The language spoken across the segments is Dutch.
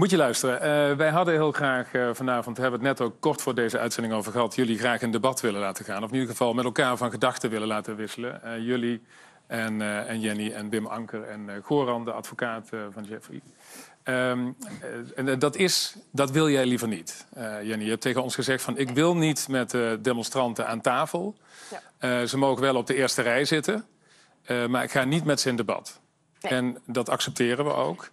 Moet je luisteren. Wij hadden heel graag vanavond, hebben we het net ook kort voor deze uitzending over gehad, jullie graag in debat willen laten gaan. Of in ieder geval met elkaar van gedachten willen laten wisselen. Jullie en Jenny en Wim Anker en Goran, de advocaat van Jeffrey. Dat wil jij liever niet. Jenny, je hebt tegen ons gezegd van ik wil niet met demonstranten aan tafel. Ja. Ze mogen wel op de eerste rij zitten, maar ik ga niet met ze in debat. Nee. En dat accepteren we ook.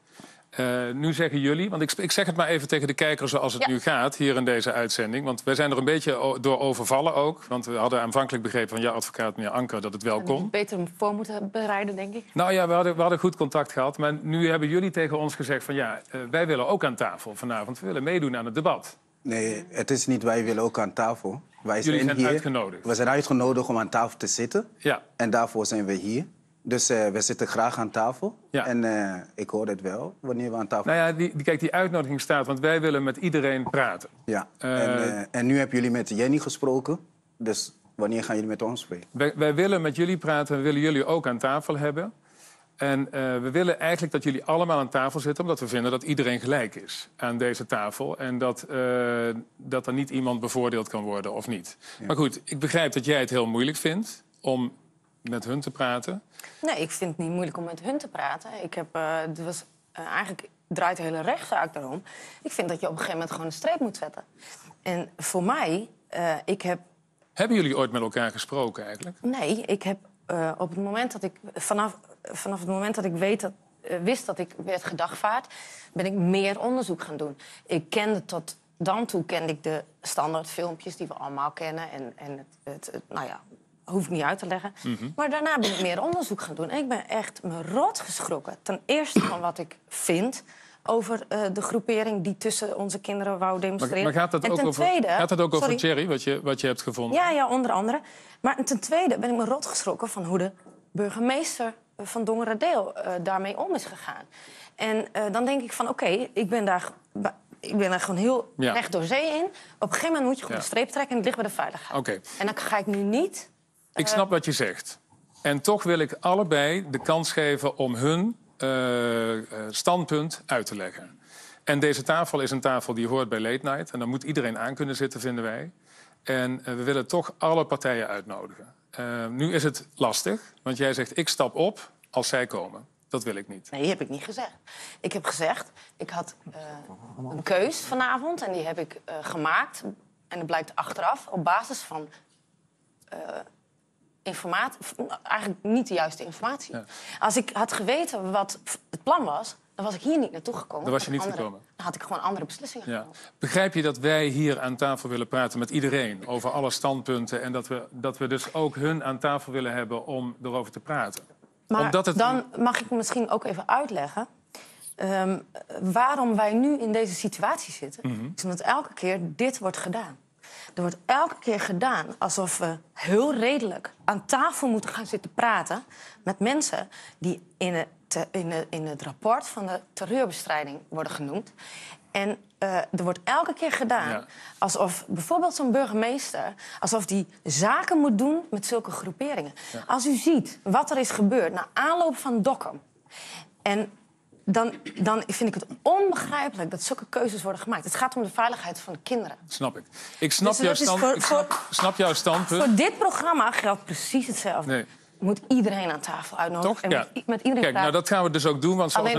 Nu zeggen jullie, want ik zeg het maar even tegen de kijker zoals het nu gaat, hier in deze uitzending. Want wij zijn er een beetje door overvallen ook. Want we hadden aanvankelijk begrepen van jouw advocaat, meneer Anker, dat het wel kon. We beter hem voor moeten bereiden, denk ik. Nou ja, we hadden goed contact gehad. Maar nu hebben jullie tegen ons gezegd van ja, wij willen ook aan tafel vanavond. We willen meedoen aan het debat. Nee, het is niet wij willen ook aan tafel. Jullie zijn hier uitgenodigd. We zijn uitgenodigd om aan tafel te zitten. Ja. En daarvoor zijn we hier. Dus we zitten graag aan tafel. Ja. En ik hoor het wel, wanneer we aan tafel... Nou ja, die uitnodiging staat, want wij willen met iedereen praten. Ja, en nu hebben jullie met Jenny gesproken. Dus wanneer gaan jullie met ons spreken? Wij willen met jullie praten, we willen jullie ook aan tafel hebben. En we willen eigenlijk dat jullie allemaal aan tafel zitten, omdat we vinden dat iedereen gelijk is aan deze tafel. En dat er niet iemand bevoordeeld kan worden of niet. Ja. Maar goed, ik begrijp dat jij het heel moeilijk vindt om met hun te praten? Nee, ik vind het niet moeilijk om met hun te praten. Eigenlijk draait de hele rechtszaak daarom. Ik vind dat je op een gegeven moment gewoon een streep moet zetten. En voor mij, Hebben jullie ooit met elkaar gesproken eigenlijk? Nee, ik heb op het moment dat ik... Vanaf het moment dat ik wist dat ik werd gedagvaard, ben ik meer onderzoek gaan doen. Ik kende tot dan toe de standaard filmpjes die we allemaal kennen. En hoef ik niet uit te leggen. Mm-hmm. Maar daarna ben ik meer onderzoek gaan doen. En ik ben echt me rot geschrokken. Ten eerste van wat ik vind over de groepering die tussen onze kinderen wou demonstreren. Maar gaat dat ook over Thierry, wat je hebt gevonden? Ja, onder andere. Maar ten tweede ben ik me rot geschrokken van hoe de burgemeester van Dongeradeel daarmee om is gegaan. En dan denk ik van oké, ik ben daar gewoon heel recht door zee in. Op een gegeven moment moet je gewoon een streep trekken en het ligt bij de veiligheid. Okay. En dan ga ik nu niet... Ik snap wat je zegt. En toch wil ik allebei de kans geven om hun standpunt uit te leggen. En deze tafel is een tafel die hoort bij Late Night. En daar moet iedereen aan kunnen zitten, vinden wij. En we willen toch alle partijen uitnodigen. Nu is het lastig, want jij zegt ik stap op als zij komen. Dat wil ik niet. Nee, heb ik niet gezegd. Ik heb gezegd, ik had een keus vanavond en die heb ik gemaakt. En dat blijkt achteraf op basis van... eigenlijk niet de juiste informatie. Ja. Als ik had geweten wat het plan was, dan was ik hier niet naartoe gekomen. Dan was je niet gekomen. Dan had ik gewoon andere beslissingen genomen. Begrijp je dat wij hier aan tafel willen praten met iedereen over alle standpunten en dat we dus ook hun aan tafel willen hebben om erover te praten? Maar dan mag ik misschien ook even uitleggen waarom wij nu in deze situatie zitten. Mm-hmm. Is omdat elke keer dit wordt gedaan. Er wordt elke keer gedaan alsof we heel redelijk aan tafel moeten gaan zitten praten met mensen die in het rapport van de terreurbestrijding worden genoemd. En er wordt elke keer gedaan alsof bijvoorbeeld zo'n burgemeester, alsof die zaken moet doen met zulke groeperingen. Ja. Als u ziet wat er is gebeurd na aanloop van Dokkum. En dan vind ik het onbegrijpelijk dat zulke keuzes worden gemaakt. Het gaat om de veiligheid van de kinderen. Snap ik. Ik snap jouw standpunt. Voor dit programma geldt precies hetzelfde. Nee. Moet iedereen aan tafel uitnodigen. Toch? En met iedereen kijk, nou, dat gaan we dus ook doen. Want zoals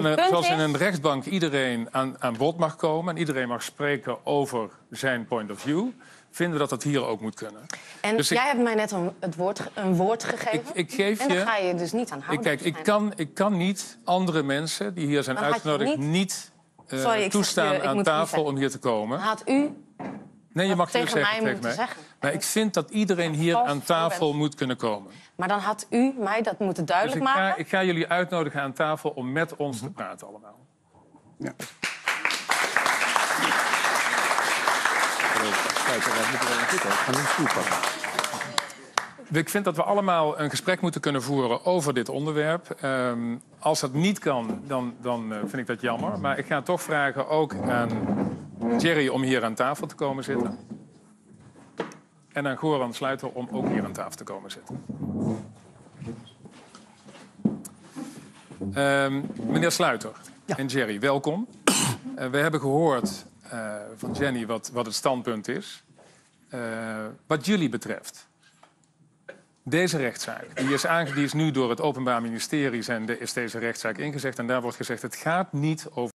in een rechtbank iedereen aan bod mag komen en iedereen mag spreken over zijn point of view, vinden we dat dat hier ook moet kunnen. En dus jij hebt mij net een woord gegeven. Ik geef en daar ga je dus niet aan houden. Ik kan niet andere mensen die hier zijn dan uitgenodigd niet toestaan aan tafel om hier te komen. Had u... Nee, je mag het niet zeggen tegen mij. Maar ik vind dat iedereen hier aan tafel moet kunnen komen. Maar dan had u mij dat moeten duidelijk maken. Dus ik ga jullie uitnodigen aan tafel om met ons te praten allemaal. Ja. Ik vind dat we allemaal een gesprek moeten kunnen voeren over dit onderwerp. Als dat niet kan, dan vind ik dat jammer. Maar ik ga toch vragen ook aan Thierry om hier aan tafel te komen zitten. En aan Goran Sluiter om ook hier aan tafel te komen zitten. Meneer Sluiter en Thierry, welkom. We hebben gehoord van Jenny wat het standpunt is. Wat jullie betreft, deze rechtszaak, die is nu door het Openbaar Ministerie, is deze rechtszaak ingezegd en daar wordt gezegd, het gaat niet over...